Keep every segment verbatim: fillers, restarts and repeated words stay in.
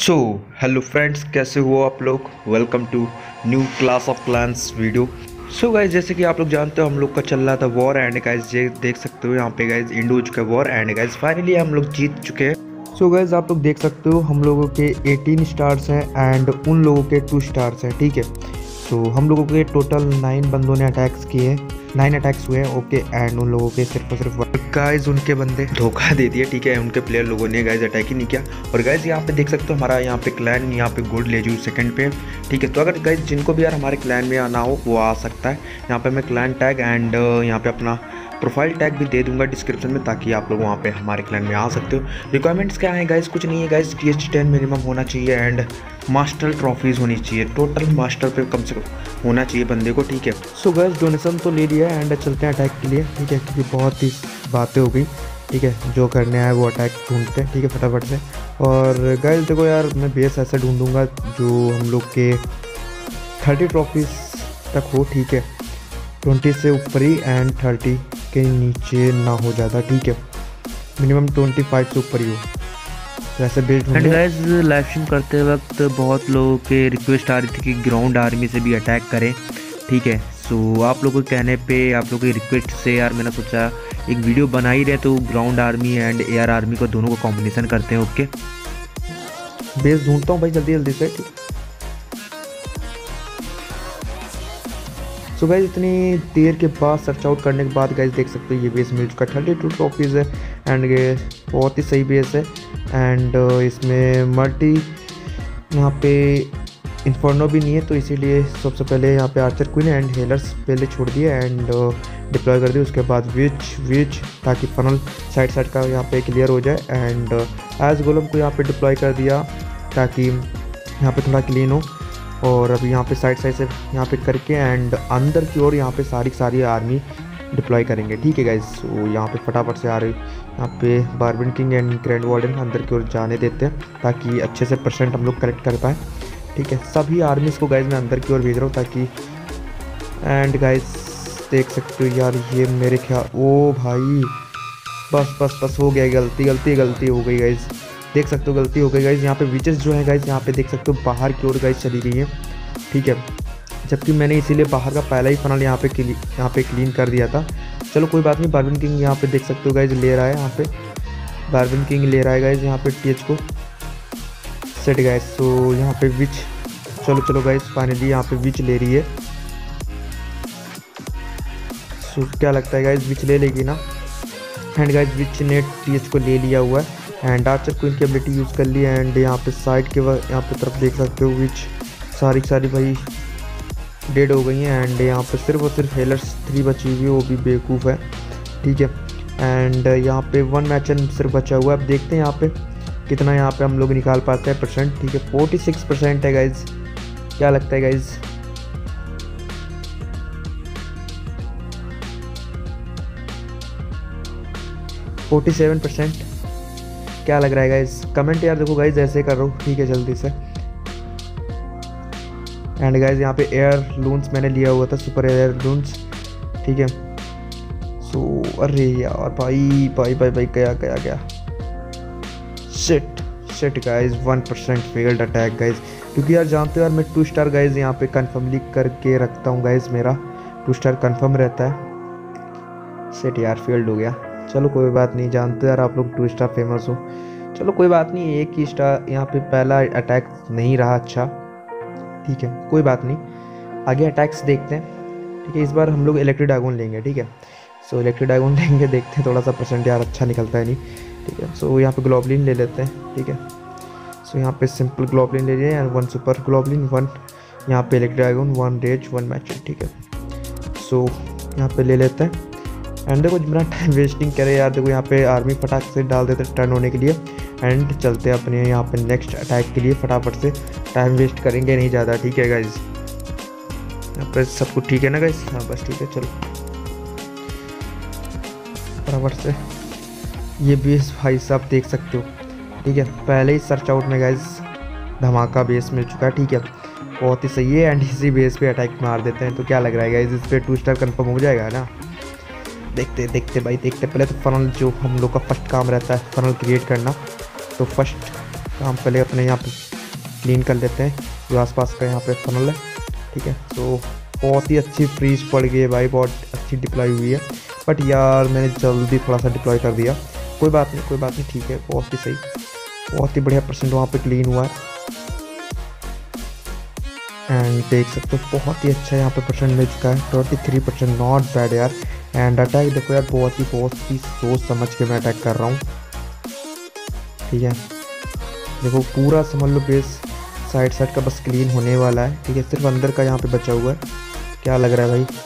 So hello friends, कैसे हो आप लोग। Welcome to new class of क्लांस video. So guys, जैसे कि आप लोग जानते हो, हम लोग का चल रहा था वॉर एंड गाइज ये देख सकते हो यहाँ पे गाइज एंड हो चुका है वॉर एंड गाइज फाइनली हम लोग जीत चुके हैं। सो गाइज आप लोग देख सकते हो हम लोगों के अठारह स्टार्स हैं एंड उन लोगों के टू स्टार्स हैं, ठीक है। तो हम लोगों के टोटल नाइन बंदों ने अटैक्स किए हैं, नाइन अटैक्स हुए हैं, ओके। एंड उन लोगों के सिर्फ और सिर्फ गाइज उनके बंदे धोखा दे दिया, ठीक है। उनके प्लेयर लोगों ने गाइज अटैक ही नहीं किया। और गाइज यहाँ पे देख सकते हो हमारा यहाँ पे क्लैन यहाँ पे गोल्ड ले जू सेकंड पे, ठीक है। तो अगर गाइज जिनको भी यार हमारे क्लैन में आना हो वो आ सकता है। यहाँ पे मैं क्लैन टैग एंड यहाँ पे अपना प्रोफाइल टैग भी दे दूंगा डिस्क्रिप्शन में, ताकि आप लोग वहाँ पे हमारे क्लैन में आ सकते हो। रिक्वायरमेंट्स क्या है गाइज, कुछ नहीं है guys. T H ten minimum होना चाहिए एंड मास्टर ट्रॉफीज़ होनी चाहिए, टोटल मास्टर पे कम से कम होना चाहिए बंदे को, ठीक है। सो गाइज डोनेशन तो ले लिया है एंड चलते हैं अटैक के लिए, ठीक है, क्योंकि बहुत ही बातें हो गई, ठीक है। जो करने आए वो अटैक ढूंढते हैं, ठीक है, फटाफट से। और गाइज देखो यार, मैं बेस ऐसा ढूँढूँगा जो हम लोग के थर्टी ट्रॉफीज़ तक हो, ठीक है, ट्वेंटी से ऊपर ही एंड थर्टी के नीचे ना हो ज़्यादा, ठीक है, मिनिमम पच्चीस से ऊपर ही हो। वैसे build and guys live stream करते वक्त बहुत लोगों के रिक्वेस्ट आ रही थी कि ग्राउंड आर्मी से भी अटैक करें, ठीक है। सो आप लोगों के कहने पे, आप लोगों की रिक्वेस्ट से यार मैंने सोचा एक वीडियो बना ही रहे, तो ground army and air army को दोनों का कॉम्बिनेशन करते हैं, ओके। बेस ढूंढता हूँ भाई जल्दी जल्दी से। तो गाइज इतनी देर के बाद सर्च आउट करने के बाद गाइज देख सकते हो ये बेस मिल चुका है। थर्टी टू ट्रॉफीज़ है एंड ये बहुत ही सही बेस है एंड इसमें मल्टी यहाँ पे इन्फर्नो भी नहीं है, तो इसीलिए सबसे पहले यहाँ पे आर्चर क्वीन एंड हेलर्स पहले छोड़ दिए एंड डिप्लॉय कर दिए, उसके बाद विच विच ताकि फनल साइड साइड का यहाँ पे क्लियर हो जाए एंड एज गोलम को यहाँ पे डिप्लॉय कर दिया ताकि यहाँ पे थोड़ा क्लीन हो। और अब यहाँ पे साइड साइड से यहाँ पे करके एंड अंदर की ओर यहाँ पे सारी सारी आर्मी डिप्लॉय करेंगे, ठीक है गाइज। तो यहाँ पे फटाफट से आ रही यहाँ पे बार्बन किंग एंड ग्रैंड वार्डन अंदर की ओर जाने देते हैं ताकि अच्छे से परसेंट हम लोग कलेक्ट कर पाएँ, ठीक है। सभी आर्मीज़ को गाइज मैं अंदर की ओर भेज रहा हूँ ताकि एंड गाइज देख सकते हो यार ये मेरे ख्याल ओ भाई बस बस बस हो गया, गलती गलती गलती हो गई गाइज, देख सकते हो गलती हो गई गाइज। यहाँ पे विचेस जो है गाइज यहाँ पे देख सकते हो बाहर की ओर गाइज चली गई है, ठीक है, जबकि मैंने इसीलिए बाहर का पहला ही फनल यहाँ पे यहाँ पे क्लीन कर दिया था। चलो कोई बात नहीं, बार्बन किंग यहाँ पे देख सकते हो गाइज ले रहा है, यहाँ पे बार्बन किंग ले रहा है गाइज यहाँ पे टीएच को सेट गाइज। तो यहाँ पे विच चलो चलो गाइज फाइनली यहाँ पे विच ले रही है। सो क्या लगता है गाइज विच ले लेगी ना। एंड गाइज विच ने टीएच को ले लिया हुआ है एंड आर्चर क्वीन की एबिलिटी यूज़ कर ली एंड यहाँ पे साइड के यहाँ पे तरफ देख सकते हो विच सारी सारी भाई डेड हो गई हैं एंड यहाँ पे सिर्फ और सिर्फ हेलर्स थ्री बची हुई है, वो भी बेवकूफ़ है, ठीक है। एंड यहाँ पे वन मैच एंड सिर्फ बचा हुआ है। अब देखते हैं यहाँ पे कितना यहाँ पे हम लोग निकाल पाते हैं परसेंट, ठीक है, फोर्टी सिक्स परसेंट है गाइज। क्या लगता है गाइज, फोर्टी सेवन परसेंट क्या लग रहा है गाइज। कमेंट यार देखो गाइज ऐसे कर रहा हूँ, ठीक है, जल्दी से। एंड गाइज यहाँ पे एयर लून्स मैंने लिया हुआ था, सुपर एयर लून्स, ठीक है। सो अरे यार भाई भाई भाई भाई क्या क्या क्या shit shit guys, one percent failed attack guys, क्योंकि यार जानते हो यार मैं टू स्टार गाइज यहाँ पे कन्फर्मली करके रखता हूँ गाइज, मेरा टू स्टार कन्फर्म रहता है। शिट यार फेल्ड हो गया, चलो कोई बात नहीं, जानते यार आप लोग टू स्टार फेमस हो, चलो कोई बात नहीं। एक ही स्टार यहाँ पे पहला अटैक नहीं रहा, अच्छा ठीक है, कोई बात नहीं, आगे अटैक्स देखते हैं, ठीक है। इस बार हम लोग इलेक्ट्रिक ड्रैगन लेंगे, ठीक है। सो इलेक्ट्रिक ड्रैगन लेंगे, देखते हैं थोड़ा सा परसेंट यार अच्छा निकलता है नहीं, ठीक है। सो यहाँ पर ग्लोबलिन ले लेते हैं, ठीक है। सो यहाँ पर सिंपल ग्लोबलिन ले लिए, वन सुपर ग्लोबलिन, वन यहाँ पर electric dragon, one rage, one match, ठीक है। सो यहाँ पर ले लेते हैं एंड देखो बिना टाइम वेस्टिंग करे यार देखो यहाँ पे आर्मी फटाक से डाल देते टर्न होने के लिए एंड चलते हैं अपने यहाँ पे नेक्स्ट अटैक के लिए। फटाफट से टाइम वेस्ट करेंगे नहीं ज़्यादा, ठीक है गाइज। यहाँ पर सब कुछ ठीक है ना गाइज, हाँ बस ठीक है, चलो फटाफट से। ये बेस भाई साहब देख सकते हो, ठीक है, पहले ही सर्च आउट में गाइज धमाका बेस मिल चुका है, ठीक है, बहुत ही सही है। एंड इसी बेस पे अटैक मार देते हैं। तो क्या लग रहा है गाइज, इस पर टू स्टार कन्फर्म हो जाएगा ना। देखते देखते भाई देखते, पहले तो फनल जो हम लोग का फर्स्ट काम रहता है फनल क्रिएट करना, तो फर्स्ट तो हम पहले अपने यहाँ पे क्लीन कर लेते हैं जो आसपास का यहाँ पे फनल है। ठीक है, तो बहुत ही अच्छी फ्रीज पड़ गई है भाई, बहुत अच्छी डिप्लॉय हुई है। बट यार मैंने जल्दी थोड़ा सा डिप्लॉय कर दिया, कोई बात नहीं कोई बात नहीं, ठीक है बहुत ही सही, बहुत ही बढ़िया परसेंट वहाँ पे क्लीन हुआ है। एंड देख सकते हो बहुत ही अच्छा यहाँ पे परसेंट मिल चुका है, twenty three percent, not bad यार। एंड अटैक देखो यार, बहुत ही बहुत ही सोच समझ के मैं अटैक कर रहा हूँ। ठीक है, देखो पूरा समझ लो बेस साइड साइड का बस क्लीन होने वाला है। ठीक है, सिर्फ अंदर का यहाँ पे बचा हुआ है। क्या लग रहा है भाई,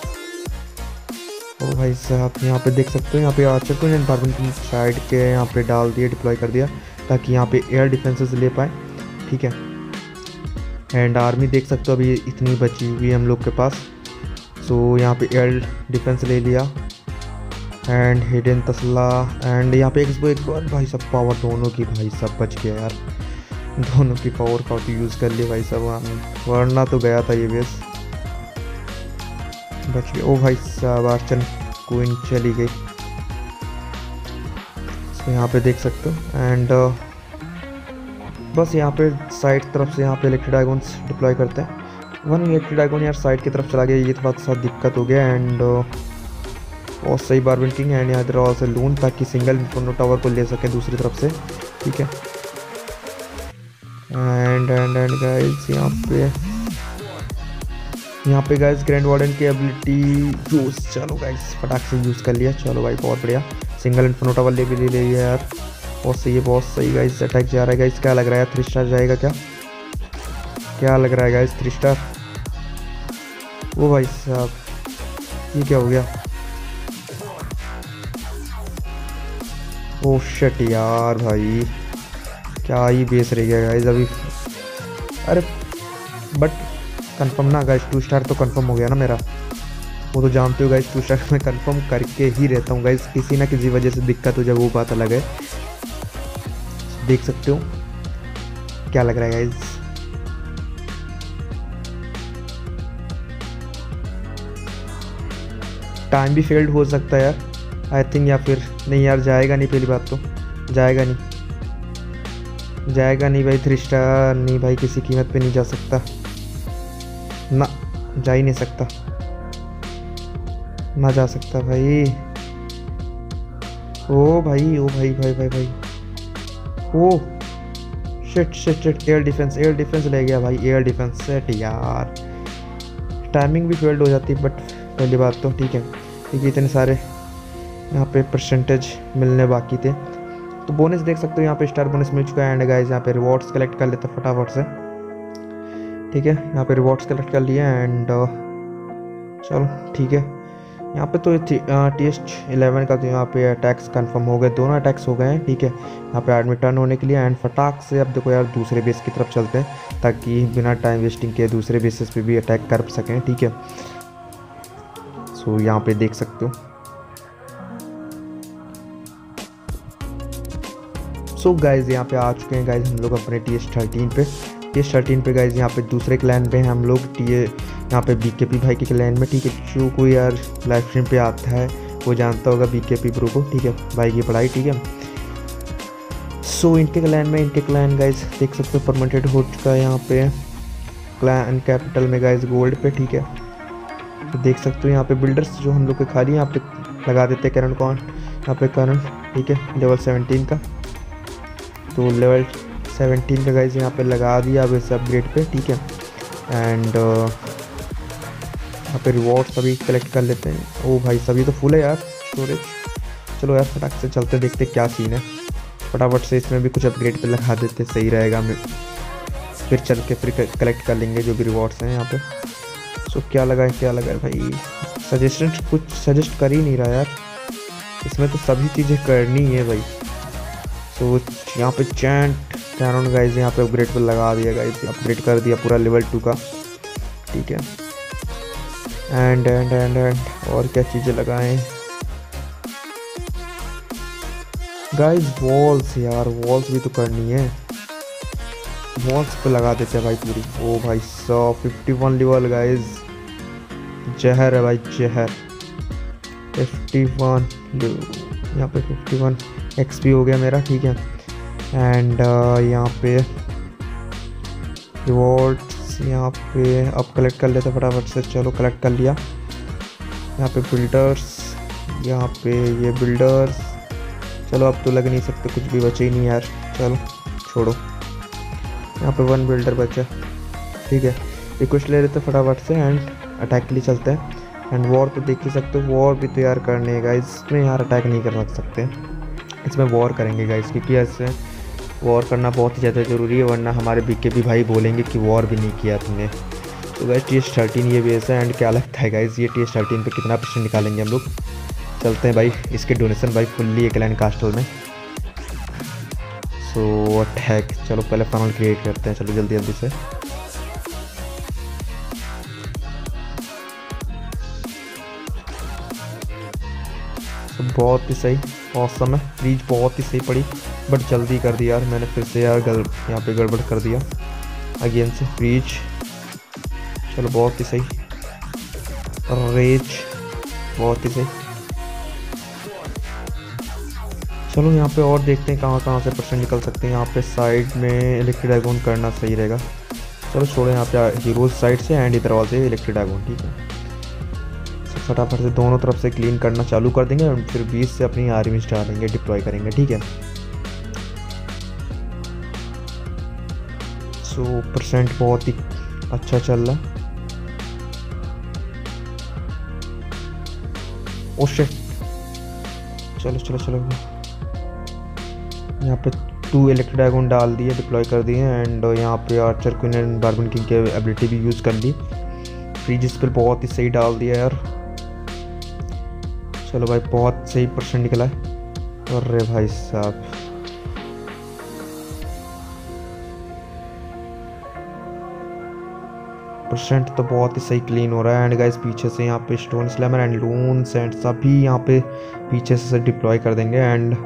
ओ भाई साहब यहाँ पे देख सकते हो, यहाँ पे आर्चर को एनवायरमेंट साइड के यहाँ पे डाल दिया, डिप्लॉय कर दिया ताकि यहाँ पे एयर डिफेंसेस ले पाए। ठीक है, एंड आर्मी देख सकते हो अभी इतनी बची हुई है हम लोग के पास। सो यहाँ पे एयर डिफेंस ले लिया एंड हिडन तसला एंड यहाँ पे एक्सबो एक बार भाई सब पावर दोनों की भाई सब बच गया यार, दोनों की पावर का तो यूज़ कर लिया भाई सब, वरना तो गया था ये बेस, बच गया। ओ भाई साहब आर्चन क्वीन चली गई। सो यहाँ पे देख सकते हो एंड बस यहाँ पे साइड तरफ से यहाँ पे इलेक्ट्रिक ड्रैगन्स डिप्लॉय करते हैं। वन इलेक्ट्रिक ड्रैगन यार साइड की तरफ चला गया, ये थोड़ा सा दिक्कत हो गया। एंड और सही बारबन किंग एंड यहाँ इधर से लून ताकि सिंगल इन्फोनो टावर को ले सके दूसरी तरफ से। ठीक है, एंड एंड एंड गाइस यहाँ पे यहाँ पे गाइस ग्रैंड वार्डन की एबिलिटी यूज़, चलो गाइस फटाक से यूज़ कर लिया, चलो भाई बहुत बढ़िया, सिंगल इन्फोनो टावर ले भी ले लिया यार, बहुत सही है बहुत सही। गाइस अटैक जा रहा है गाइस, क्या लग रहा है थ्री स्टार जाएगा क्या, क्या लग रहा है गाइस थ्री स्टार, वो भाई साहब ये क्या हो गया, ओ शिट यार भाई क्या ही बेस रह गया गाइस अभी। अरे बट कंफर्म ना गाइस, टू स्टार तो कंफर्म हो गया ना मेरा, वो तो जानते हो गाइस टू स्टार मैं कंफर्म करके ही रहता हूँ गाइस, किसी ना किसी वजह से दिक्कत हो जाए वो बात अलग है। देख सकते हो क्या लग रहा है गाइस, टाइम भी फेल्ड हो सकता है यार आई थिंक, या फिर नहीं यार जाएगा नहीं, पहली बात तो जाएगा नहीं जाएगा नहीं भाई थ्री स्टार नहीं भाई, किसी कीमत पे नहीं जा सकता ना, जा ही नहीं सकता ना जा सकता भाई। ओ भाई ओ भाई भाई भाई भाई, oh shit shit shit, air defence air defence ले गया भाई, एयर डिफेंस सेट यार, टाइमिंग भी फेल्ड हो जाती बट पहली बात तो। ठीक है, क्योंकि इतने सारे यहाँ पे परसेंटेज मिलने बाकी थे, तो बोनस देख सकते हो यहाँ पे स्टार बोनस मिल चुका है। एंड गाइस यहाँ पे रिवॉर्ड्स कलेक्ट कर लेते फटाफट से। ठीक है, यहाँ पे रिवॉर्ड्स कलेक्ट कर लिए एंड चलो ठीक है। यहाँ पे तो टेस्ट इलेवन का तो यहाँ पे अटैक्स कंफर्म हो गए, दोनों अटैक्स हो गए हैं। ठीक है, यहाँ पे आर्मी टर्न होने के लिए एंड फटाक से अब देखो यार दूसरे बेस की तरफ चलते हैं ताकि बिना टाइम वेस्टिंग के दूसरे बेसिस पे भी अटैक कर सकें। ठीक है, सो यहाँ पे देख सकते हो। सो गाइज यहाँ पे आ चुके हैं गाइज हम लोग अपने टी एस थर्टीन पे, टी एस थर्टीन पे गाइज यहाँ पे दूसरे क्लैन पे हैं हम लोग, टी ए यहाँ पे बीकेपी भाई के क्लैन में। ठीक है, जो कोई यार लाइव स्ट्रीम पे आता है वो जानता होगा बीकेपी ब्रो को। ठीक है, भाई की पढ़ाई। ठीक है, सो इनके क्लैन में इनके क्लैन गाइज देख सकते हो परमानेंट हो चुका है यहाँ पे क्लैन कैपिटल में गाइज गोल्ड पे। ठीक है, तो देख सकते हो यहाँ पे बिल्डर्स जो हम लोग के खाली यहाँ पे लगा देते हैं, करण कौन यहाँ पे करण। ठीक है, लेवल सेवनटीन का तो लेवल सेवनटीन का गाइज यहाँ पे लगा दिया अब इस अपग्रेड पे। ठीक है, एंड यहाँ पे रिवॉर्ड सभी कलेक्ट कर लेते हैं। ओ भाई सभी तो फुल है यार स्टोरेज, चलो यार फटाक से चलते देखते क्या सीन है, फटाफट से इसमें भी कुछ अपग्रेड पे लगा देते सही रहेगा, हमें फिर चल के फिर कलेक्ट कर लेंगे जो भी रिवॉर्ड्स हैं यहाँ पे। सो क्या लगा है क्या लगा है भाई, सजेशन कुछ सजेस्ट कर ही नहीं रहा यार, इसमें तो सभी चीज़ें करनी है भाई। सो यहाँ पे चैंट कैनन गाइज यहाँ पे अपग्रेड पर लगा दिया गाइज, अपग्रेड कर दिया पूरा लेवल टू का। ठीक है, एंड एंड एंड एंड और क्या चीज़ें लगाएं गाइज, वॉल्स यार वॉल्स भी तो करनी है, वॉल्स पे लगा देते हैं भाई पूरी। ओ भाई one fifty one level guys, जहर है भाई जहर, फिफ्टी वन यहाँ पे फिफ्टी वन एक्सपी हो गया मेरा। ठीक है, एंड uh, यहाँ पे रिवॉर्ड्स यहाँ पे अब कलेक्ट कर लेते फटाफट से। चलो कलेक्ट कर लिया। यहाँ पे बिल्डर्स, यहाँ पे ये बिल्डर्स। चलो अब तो लग नहीं सकते, कुछ भी बचे ही नहीं यार। चलो छोड़ो, यहाँ पे वन बिल्डर बचा। ठीक है, रिक्वेस्ट ले लेते फटाफट से एंड अटैक के लिए चलते हैं। एंड वॉर तो देख ही सकते हो, वॉर भी तो यार करने गाइस, इसमें यार अटैक नहीं कर सकते, इसमें वॉर करेंगे गाइस, क्योंकि ऐसे वॉर करना बहुत ही ज़्यादा ज़रूरी है, वरना हमारे बीके भी भाई बोलेंगे कि वॉर भी नहीं किया तुमने। तो गाइस टी एस थर्टीन ये बेस है। एंड क्या लगता है गाइस ये टी एस थर्टीन पर कितना परसेंट निकालेंगे हम लोग? चलते हैं भाई, इसके डोनेशन भाई फुल्ली एक लैंड कास्टल में। सो अटैक, चलो पहले फनल क्रिएट करते हैं, चलो जल्दी जल्दी से। बहुत ही सही, मौसम है, रीच बहुत ही सही पड़ी, बट जल्दी कर दिया यार मैंने, फिर से यार गल यहाँ पे गड़बड़ कर दिया अगेन से रीच। चलो बहुत ही सही, रेच बहुत ही सही। चलो यहाँ पे और देखते हैं कहाँ कहाँ से परसेंट निकल सकते हैं। यहाँ पे साइड में इलेक्ट्रिक ड्रैगन करना सही रहेगा। चलो छोड़ो, यहाँ पे हीरोज साइड से एंड इधर वाले से इलेक्ट्रिक ड्रैगन। ठीक है, फटाफट से दोनों तरफ से क्लीन करना चालू कर देंगे और फिर बीस से अपनी आर्मी स्टार लेंगे, डिप्लॉय करेंगे। ठीक है, सो परसेंट बहुत ही अच्छा चल रहा है। ओ शिट, चलो चलो चलो, यहाँ पे टू इलेक्ट्रिक ड्रैगन डाल दिए, डिप्लॉय कर दिए। एंड यहाँ पे आर्चर क्वीन एंड बार्बन किंग की एबिलिटी भी यूज़ कर ली। फ्रीज पर बहुत ही सही डाल दिया यार। चलो भाई बहुत सही परसेंट निकला है। अरे भाई साहब, परसेंट तो बहुत ही सही क्लीन हो रहा है। एंड गाइस पीछे से यहाँ पे stone slammer and loons and सभी यहाँ पे पीछे से डिप्लॉय कर देंगे। एंड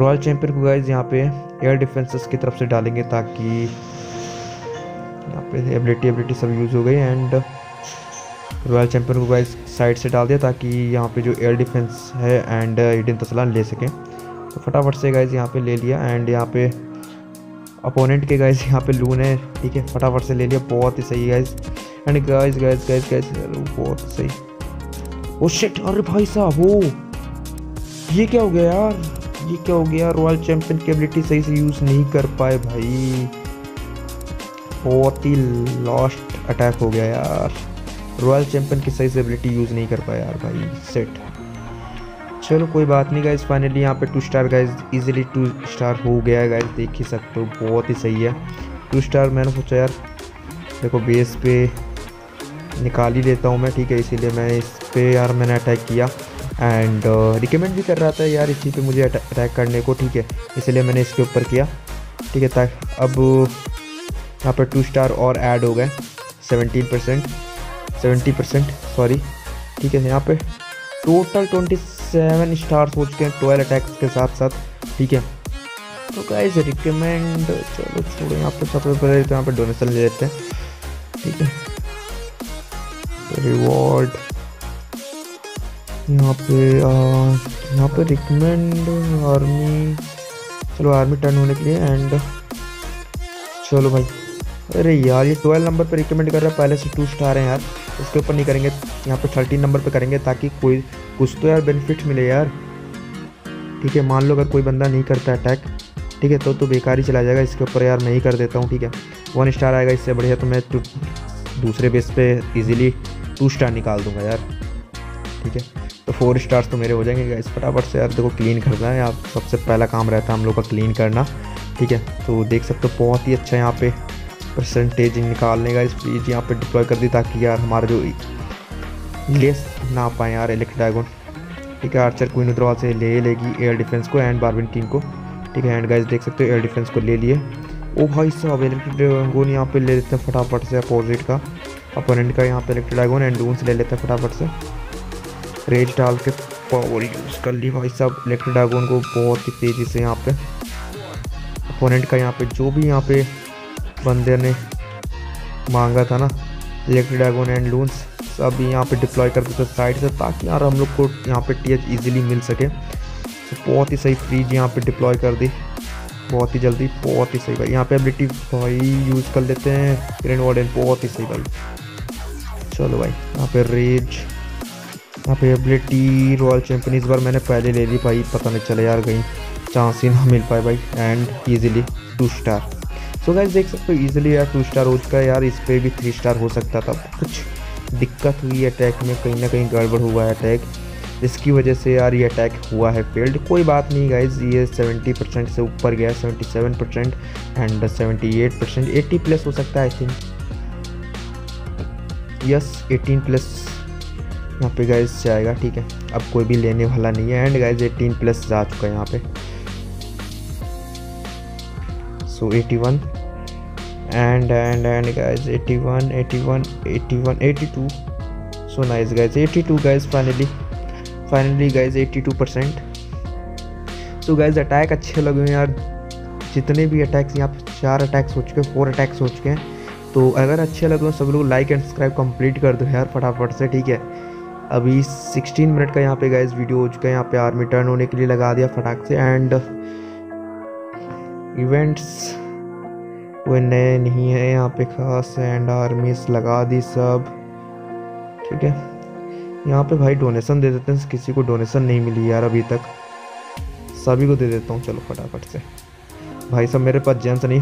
रॉयल चैंपियन को गाइस यहाँ पे एयर डिफेंसेस की तरफ से डालेंगे, ताकि यहाँ पे एबिलिटी एबिलिटी सब यूज़ हो गई। एंड रॉयल चैंपियन को गाइस साइड से डाल दिया, ताकि यहाँ पे जो एयर डिफेंस है एंड एडन तसलान ले सकें। तो फटाफट से गाइस यहाँ पे ले लिया। एंड यहाँ पे अपोनेंट के गाइस यहाँ पे लून है। ठीक है, फटाफट से ले लिया, बहुत ही सही guys. And guys guys guys guys बहुत सही। ओ शिट, अरे भाई साहब, वो ये क्या हो गया यार, ये क्या हो गया? रॉयल चैंपियन की एबिलिटी सही से यूज़ नहीं कर पाए भाई, बहुत ही लास्ट अटैक हो गया यार। रॉयल चैंपियन की सही से एबिलिटी यूज़ नहीं कर पाया यार भाई, सेट। चलो कोई बात नहीं गाइज, फाइनली यहाँ पे two star guys easily two star हो गया है गाइज, देख ही सकते हो, बहुत ही सही है टू स्टार। मैंने सोचा यार देखो बेस पे निकाल ही लेता हूँ मैं, ठीक है, इसीलिए मैं इस पर यार मैंने अटैक किया। एंड रिकमेंड uh, भी कर रहा था यार इसी पर मुझे अटैक करने को, ठीक है, इसलिए मैंने इसके ऊपर किया। ठीक है, ताकि अब यहाँ पर टू स्टार और ऐड हो गए, seventeen percent seventy percent sorry. ठीक है, यहाँ पे टोटल ट्वेंटी सेवन स्टार्स हो चुके हैं ट्वेल्व अटैक्स के साथ साथ। ठीक है, तो गाइस रिकमेंड, चलो छोड़ो, यहाँ पे सबसे पहले तो यहाँ पे डोनेशन ले लेते हैं। ठीक है, तो रिवॉर्ड यहाँ पे आ, यहाँ पे रिकमेंड आर्मी, चलो आर्मी टर्न होने के लिए। एंड चलो भाई, अरे यार ये ट्वेल्व नंबर पे रिकमेंड कर रहा है, पहले से टू स्टार है यार, उसके ऊपर नहीं करेंगे, यहाँ पे थर्टीन नंबर पे करेंगे, ताकि कोई कुछ तो यार बेनिफिट मिले यार। ठीक है, मान लो अगर कोई बंदा नहीं करता अटैक, ठीक है, तो तो बेकार ही चला जाएगा, इसके ऊपर यार मैं ही कर देता हूँ। ठीक है, वन स्टार आएगा, इससे बढ़िया तो मैं दूसरे बेस पे ईजिली टू स्टार निकाल दूंगा यार। ठीक है, तो फोर स्टार्स तो मेरे हो जाएंगे गाइस। फटाफट से यार देखो क्लीन करना है यार, सबसे पहला काम रहता है हम लोग का क्लीन करना। ठीक है, तो देख सकते हो बहुत ही अच्छा यहाँ पे परसेंटेज निकालने का। इस प्लीज यहाँ पे डिप्लॉय कर दी, ताकि यार हमारे जो लेस ना पाए यार इलेक्ट्रिक ड्रैगन। ठीक है, आर्चर क्वीन उधर से ले लेगी एयर डिफेंस को एंड बार्बिन किंग को। ठीक है, एंड गाइस देख सकते हो एयर डिफेंस को ले लिए। ओ भाई साहब, इलेक्ट्रिक ड्रैगन यहाँ पे ले लेते हैं फटाफट से, अपोजिट का अपोनेंट का यहाँ पे इलेक्ट्रिक ड्रैगन एंड डून्स ले लेते हैं फटाफट से। रेज डाल के पावर यूज़ कर ली भाई साहब इलेक्ट्रिक ड्रैगन को बहुत ही तेज़ी से। यहाँ पे अपोनेंट का यहाँ पे जो भी यहाँ पे बंदे ने मांगा था ना इलेक्ट्रिक ड्रैगन एंड लून्स, सब यहाँ पे डिप्लॉय करते थे साइड से, ताकि यार हम लोग को यहाँ पे टीएच इजीली मिल सके। तो बहुत ही सही फ्रीज यहाँ पे डिप्लॉय कर दी। बहुत ही जल्दी, बहुत ही सही भाई। यहाँ पे एबिलिटी भाई यूज़ कर लेते हैं, ग्रैंड वार्डन, बहुत ही सही भाई। चलो भाई यहाँ पे रेज, यहाँ पे एबिलिटी रॉयल चैम्पियन इस बार मैंने पहले ले ली भाई, पता नहीं चला यार कहीं चांस ही ना मिल पाए भाई। And easily two star, so guys देख सकते हो ईजिली यार टू स्टार हो चुका है यार। इस पर भी थ्री स्टार हो सकता था, कुछ दिक्कत हुई अटैक में, कहीं ना कहीं गड़बड़ हुआ है अटैक, इसकी वजह से यार ये अटैक हुआ है फेल्ड। कोई बात नहीं गाइज, ये सत्तर परसेंट से ऊपर गया, सत्तावन परसेंट एंड अठहत्तर परसेंट, अस्सी प्लस हो सकता है आई थिंक, यस अठारह प्लस यहाँ पे गाइज जाएगा। ठीक है, अब कोई भी लेने वाला नहीं है। एंड गाइज अठारह प्लस जा चुका है यहाँ पे, सो इक्यासी एंड एंड एंड गाइज इक्यासी इक्यासी इक्यासी बयासी, सो नाइस गाइज बयासी गाइज, फाइनली फाइनली गाइज बयासी परसेंट। सो गाइज अटैक अच्छे लगे हैं यार, जितने भी अटैक्स यहाँ पे चार अटैक्स हो चुके हैं, फोर अटैक्स हो चुके हैं। तो अगर अच्छे लगे हो सब लोग लाइक एंड सब्सक्राइब कंप्लीट कर दो यार फटाफट से। ठीक है, अभी सोलह मिनट का यहाँ पे गाइज वीडियो हो चुका है। यहाँ पे आर्मी टर्न होने के लिए लगा दिया फटाक से। एंड इवेंट्स वो नए नहीं है यहाँ पे खास, एंड आर्मीस लगा दी सब। ठीक है, यहाँ पे भाई डोनेशन दे देते हैं, किसी को डोनेशन नहीं मिली यार अभी तक, सभी को दे देता हूँ चलो फटाफट से भाई। सब मेरे पास जेम्स नहीं,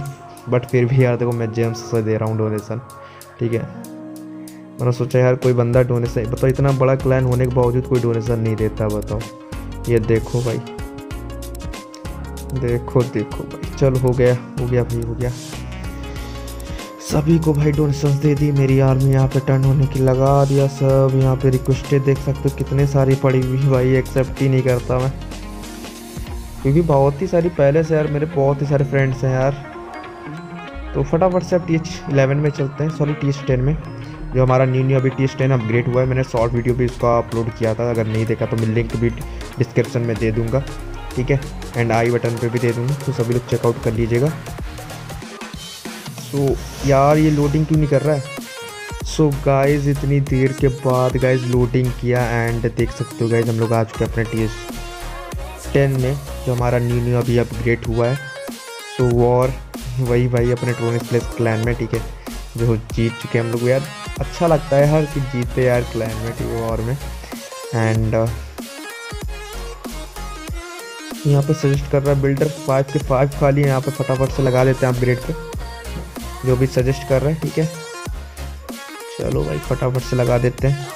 बट फिर भी यार देखो मैं जेम्स से दे रहा हूँ डोनेशन। ठीक है, मैंने सोचा यार कोई बंदा डोनेशन, बताओ इतना बड़ा क्लाइन होने के बावजूद कोई डोनेशन नहीं देता, बताओ। ये देखो भाई, देखो देखो भाई, चलो हो गया हो गया भाई हो गया, सभी को भाई डोनेशन दे दी। मेरी आर्मी यहाँ पे टर्न होने की लगा दिया सब। यहाँ पे रिक्वेस्टेड देख सकते हो कितने सारी पड़ी हुई भाई, एक्सेप्ट ही नहीं करता मैं, क्योंकि बहुत ही सारी पहले से यार मेरे बहुत ही सारे फ्रेंड्स हैं यार। तो फटाफट से अब टी एच इलेवन में चलते हैं, सॉरी टी एच टेन में, जो हमारा न्यू न्यू अभी टी एच टेन अपग्रेड हुआ है। मैंने शॉर्ट वीडियो भी इसका अपलोड किया था, अगर नहीं देखा तो मैं लिंक भी डिस्क्रिप्शन में दे दूँगा। ठीक है, एंड आई बटन पर भी दे दूँगा, तो सभी लोग चेकआउट कर लीजिएगा। सो so, यार ये लोडिंग क्यों नहीं कर रहा है। सो so, गाइज इतनी देर के बाद गाइज लोडिंग किया, एंड देख सकते हो गाइज हम लोग आ चुके अपने टी एस टेन में, जो हमारा न्यू न्यू अभी अपग्रेड हुआ है। सो so, वॉर वही भाई अपने ट्रोनिश प्लेस क्लैन में। ठीक है, जो जीत चुके हम लोग, यार अच्छा लगता है हर कि जीते यार क्लैन में। ठीक है, वॉर में। एंड यहाँ पे सजेस्ट कर रहा है बिल्डर फाइव के फाइव खाली यहाँ पे फटाफट से लगा लेते हैं अपग्रेड पे, जो भी सजेस्ट कर रहे हैं। ठीक है, चलो भाई फटाफट से लगा देते हैं।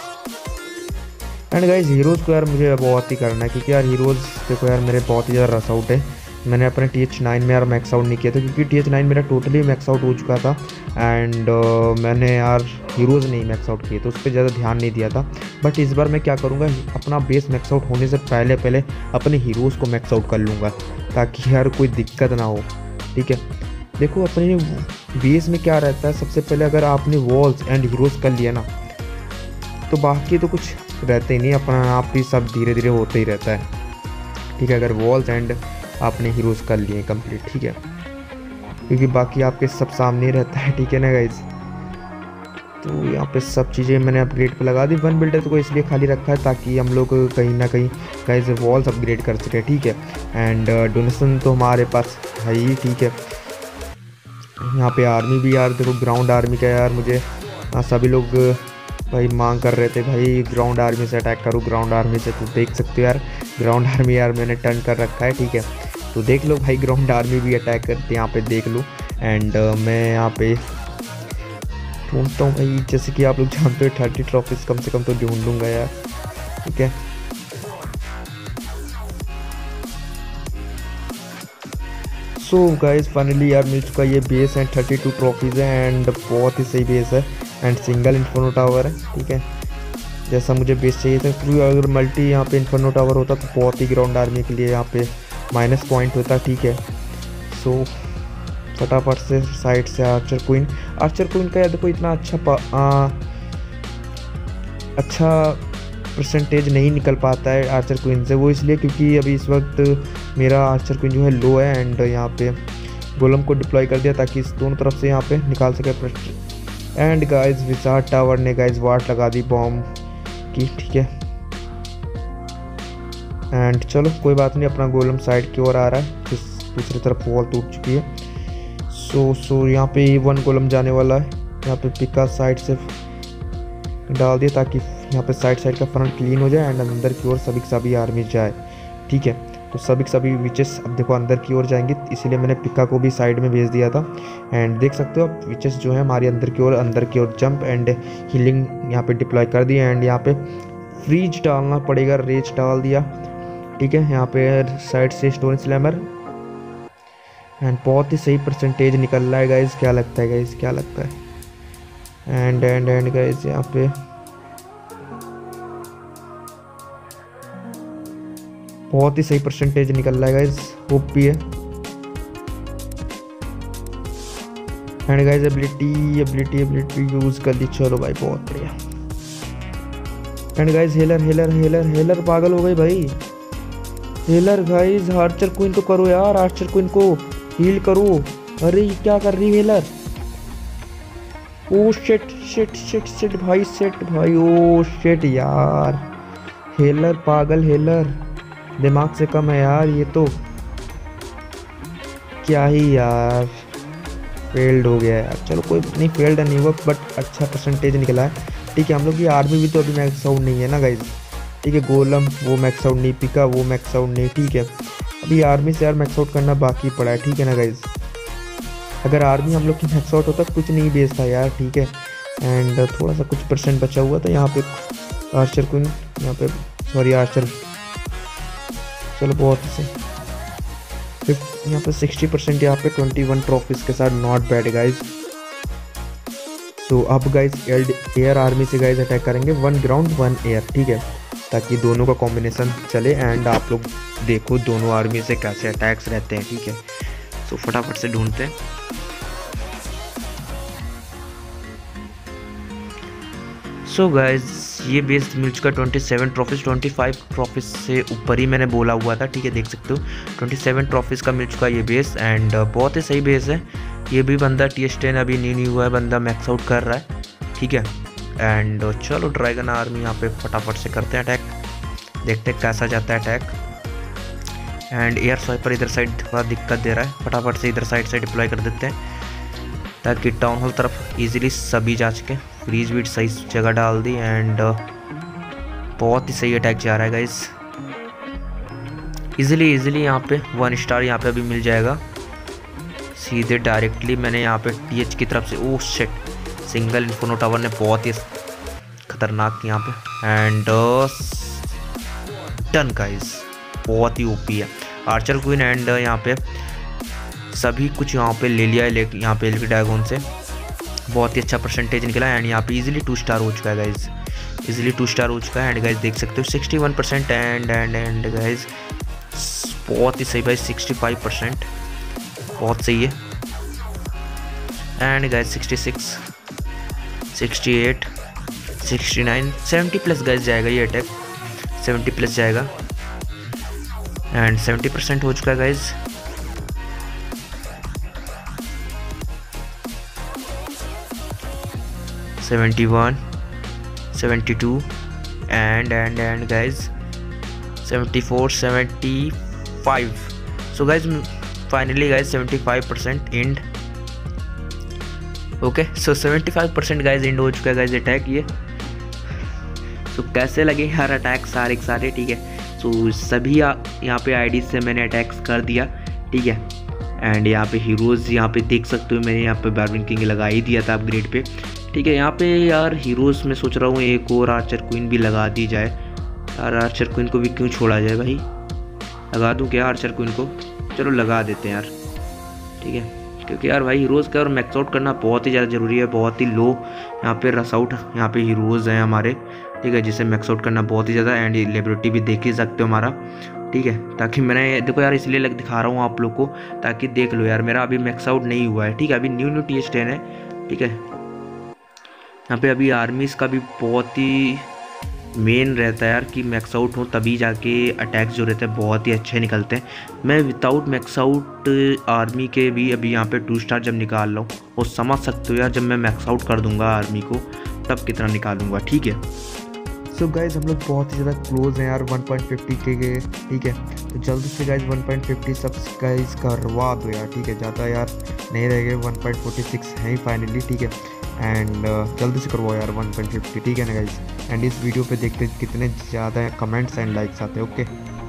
एंड गाइज हीरोज़ को यार मुझे बहुत ही करना है, क्योंकि यार हीरोज़ देखो यार मेरे बहुत ही ज़्यादा रस आउट है। मैंने अपने टी एच नाइन में यार मैक्स आउट नहीं किया था, क्योंकि टी एच नाइन मेरा टोटली मैक्स आउट हो चुका था। एंड uh, मैंने यार हीरोज़ नहीं मैक्स आउट किए, तो उस पर ज़्यादा ध्यान नहीं दिया था। बट इस बार मैं क्या करूँगा, अपना बेस मैक्स आउट होने से पहले पहले अपने हीरोज़ को मैक्स आउट कर लूँगा, ताकि यार कोई दिक्कत ना हो। ठीक है, देखो अपने बेस में क्या रहता है, सबसे पहले अगर आपने वॉल्स एंड हीरोज़ कर लिया ना, तो बाकी तो कुछ रहते ही नहीं, अपना आप भी सब धीरे धीरे होते ही रहता है। ठीक है, अगर वॉल्स एंड आपने हीरोज़ कर लिए कंप्लीट, ठीक है, क्योंकि बाकी आपके सब सामने ही रहता है। ठीक है ना गाइज, तो यहाँ पे सब चीज़ें मैंने अपग्रेड पे लगा दी। वन बिल्डर तो को इसलिए खाली रखा है ताकि हम लोग कहीं ना कहीं गाइज वॉल्स अपग्रेड कर सके। ठीक है, एंड डोनेशन तो हमारे पास है ही। ठीक है, यहाँ पे आर्मी भी यार देखो ग्राउंड आर्मी का यार मुझे सभी लोग भाई मांग कर रहे थे भाई ग्राउंड आर्मी से अटैक करो, ग्राउंड आर्मी से। तो देख सकते हो यार ग्राउंड आर्मी यार मैंने टर्न कर रखा है। ठीक है, तो देख लो भाई ग्राउंड आर्मी भी अटैक करते यहाँ पे, देख लो। एंड uh, मैं यहाँ पे ढूंढता हूँ भाई, जैसे कि आप लोग जानते हो थर्टी ट्रॉफीज कम से कम तो ढूंढ लूँगा यार। ठीक है, सो गाइज फाइनली यार मिल चुका ये बेस एंड बत्तीस ट्रॉफीज़ है, एंड बहुत ही सही बेस है। एंड सिंगल इन्फर्नो टावर है, ठीक है, जैसा मुझे बेस चाहिए था। क्योंकि अगर मल्टी यहाँ पे इन्फर्नो टावर होता तो बहुत ही ग्राउंड आर्मी के लिए यहाँ पे माइनस पॉइंट होता। ठीक है, सो फटाफट से साइड से आर्चर क्वीन, आर्चर क्वीन का यार देखो इतना अच्छा आ, अच्छा परसेंटेज नहीं निकल पाता है आर्चर क्वीन से, वो इसलिए क्योंकि अभी इस वक्त मेरा आर्चर क्वीन जो है लो है। एंड यहाँ पे गोलम को डिप्लॉय कर दिया ताकि इस दोनों तरफ से यहाँ पे निकाल सके। एंड गाइस विसार्ड टावर ने गाइस वाट लगा दी बॉम्ब की। ठीक है, एंड चलो कोई बात नहीं, अपना गोलम साइड की ओर आ रहा है, जिस दूसरी तरफ वॉल टूट चुकी है। सो सो यहाँ पे ए वन कॉलम जाने वाला है, यहाँ पे पिका साइड से डाल दिया ताकि यहाँ पे साइड साइड का फ्रंट क्लीन हो जाए एंड अंदर की ओर सभी की सभी आर्मी जाए। ठीक है, तो सभी सभी विचेस अब देखो अंदर की ओर जाएंगे, इसीलिए मैंने पिका को भी साइड में भेज दिया था। एंड देख सकते हो आप विचेस जो है हमारी अंदर की ओर अंदर की ओर जंप एंड हीलिंग यहाँ पे डिप्लॉय कर दिया। एंड यहाँ पे फ्रीज डालना पड़ेगा, रेज डाल दिया। ठीक है, यहाँ पे साइड से स्टोन स्लैमर एंड बहुत ही सही परसेंटेज निकल रहा है गाइज, क्या लगता है गाइज, क्या लगता है? एंड एंड एंड गाइज यहाँ पे बहुत ही सही परसेंटेज निकल रहा है गाइज, होप भी है। And guys ability ability ability use कर ली, चलो भाई बहुत बढ़िया। एंड गाइज हेलर हेलर हेलर हेलर पागल हो गई भाई, हेलर गाइज आर्चर क्वीन को करो यार, आर्चर क्वीन को हील करो। अरे क्या कर रही healer? Oh shit shit shit shit भाई शिट भाई ओ शिट यार, हेलर पागल, हेलर दिमाग से कम है यार ये तो, क्या ही यार फेल्ड हो गया यार। चलो कोई नहीं, फेल्ड नहीं हुआ बट अच्छा परसेंटेज निकला है। ठीक है, हम लोग की आर्मी भी तो अभी मैक्स आउट नहीं है ना गाइज। ठीक है, गोलम वो मैक्स आउट नहीं, पिका वो मैक्स आउट नहीं। ठीक है, अभी आर्मी से यार मैक्स आउट करना बाकी पड़ा है। ठीक है ना गाइज, अगर आर्मी हम लोग की मैक्स आउट होता कुछ नहीं बेचता यार। ठीक है, एंड थोड़ा सा कुछ परसेंट बचा हुआ था यहाँ पे आर्चर क्वीन, यहाँ पे सॉरी आर्चर, चलो बहुत से फिर यहाँ पे सिक्सटी परसेंट, यहाँ पे ट्वेंटी वन ट्रॉफीज के साथ नॉट बैड गाइज। सो अब गाइज एयर आर्मी से गाइज अटैक करेंगे, वन ग्राउंड वन एयर। ठीक है, ताकि दोनों का कॉम्बिनेशन चले एंड आप लोग देखो दोनों आर्मी से कैसे अटैक्स रहते हैं। ठीक है, सो so, फटाफट से ढूंढते हैं। सो so गाइज ये बेस मिल चुका twenty seven trophies, twenty five trophies से ऊपर ही मैंने बोला हुआ था। ठीक है, देख सकते हो ट्वेंटी सेवन ट्रॉफीज़ का मिल चुका ये बेस एंड बहुत ही सही बेस है। ये भी बंदा टी एस टेन अभी नहीं नहीं हुआ है, बंदा मैक्स आउट कर रहा है। ठीक है, एंड चलो ड्रैगन आर्मी यहाँ पे फटाफट से करते हैं अटैक, देखते हैं कैसा जाता है अटैक। एंड एयर स्वाइपर इधर साइड थोड़ा दिक्कत दे रहा है, फटाफट से इधर साइड से डिप्लॉय कर देते हैं ताकि टाउन हॉल तरफ ईजिली सभी जा सकें। फ्रीज वीट सही जगह डाल दी एंड बहुत ही सही अटैक जा रहा है गाइज, इजीली इजीली यहाँ पे वन स्टार यहाँ पे अभी मिल जाएगा सीधे डायरेक्टली। मैंने यहाँ पे टीएच की तरफ से oh shit single inferno tower ने बहुत ही खतरनाक यहाँ पे एंड डन गाइज, बहुत ही ओपी है आर्चर क्वीन। एंड यहाँ पे सभी कुछ यहाँ पे ले लिया है यहाँ पे एलवी ड्रैगन से, बहुत ही अच्छा परसेंटेज निकला एंड यहाँ पे इजीली टू स्टार हो चुका है गाइज, इजीली टू स्टार हो चुका है। एंड गाइज देख सकते हो sixty one percent and and and guys बहुत ही सही भाई, सिक्सटी फाइव परसेंट बहुत सही है। And guys sixty six sixty eight sixty nine seventy plus guys जाएगा ये अटैक, सेवेंटी प्लस जाएगा एंड सेवेंटी परसेंट हो चुका है guys. Seventy one, seventy two and and and guys seventy four, seventy five. So guys finally guys seventy five percent end, okay. So seventy five percent guys end हो चुका है guys attack ये। सो so, कैसे लगे हर attack सारे के सारे? ठीक है, सो so, सभी यहाँ पे आईडीज से मैंने अटैक्स कर दिया। ठीक है, एंड यहाँ पे हीरोज़ यहाँ पे देख सकते हो मैंने यहाँ पे बैरविन किंग लगा ही दिया था अपग्रेड पे। ठीक है, यहाँ पे यार हीरोज़ में सोच रहा हूँ एक और आर्चर क्वीन भी लगा दी जाए यार, आर्चर क्वीन को भी क्यों छोड़ा जाए भाई, लगा दूँ क्या आर्चर क्वीन को? चलो लगा देते हैं यार। ठीक है, क्योंकि यार भाई हीरोज़ का और मैक्स आउट करना बहुत ही ज़्यादा ज़रूरी है, बहुत ही लो यहाँ पे रस आउट यहाँ पे हीरोज़ हैं हमारे। ठीक है, जिसे मैक्स आउट करना बहुत ही ज़्यादा एंड लेबोरेटरी भी देख ही सकते हो हमारा। ठीक है, ताकि मैंने देखो यार इसलिए लग दिखा रहा हूँ आप लोग को ताकि देख लो यार मेरा अभी मैक्स आउट नहीं हुआ है। ठीक है, अभी new new T H ten है। ठीक है, यहाँ पे अभी आर्मीज़ का भी बहुत ही मेन रहता है यार कि मैक्स आउट हो तभी जाके अटैक जो रहते हैं बहुत ही अच्छे निकलते हैं। मैं विदाउट मैक्स आउट आर्मी के भी अभी यहाँ पे टू स्टार जब निकाल रहा हूँ वो समझ सकते हो यार, जब मैं मैक्स आउट कर दूंगा आर्मी को तब कितना निकालूंगा। ठीक है, सो गाइज हम लोग बहुत ही ज़्यादा क्लोज हैं यार वन पॉइंट फिफ्टी के गए। ठीक है तो जल्दी से guys one point fifty subscribe करवा दो यार। ठीक है ज़्यादा यार नहीं रह गए, वन पॉइंट फोर्टी सिक्स हैं फाइनली। ठीक है एंड uh, जल्दी से करवाओ यार वन पॉइंट फिफ्टी। ठीक है ना गाइज एंड इस वीडियो पे देखते कितने ज़्यादा कमेंट्स एंड लाइक्स आते हैं। ओके।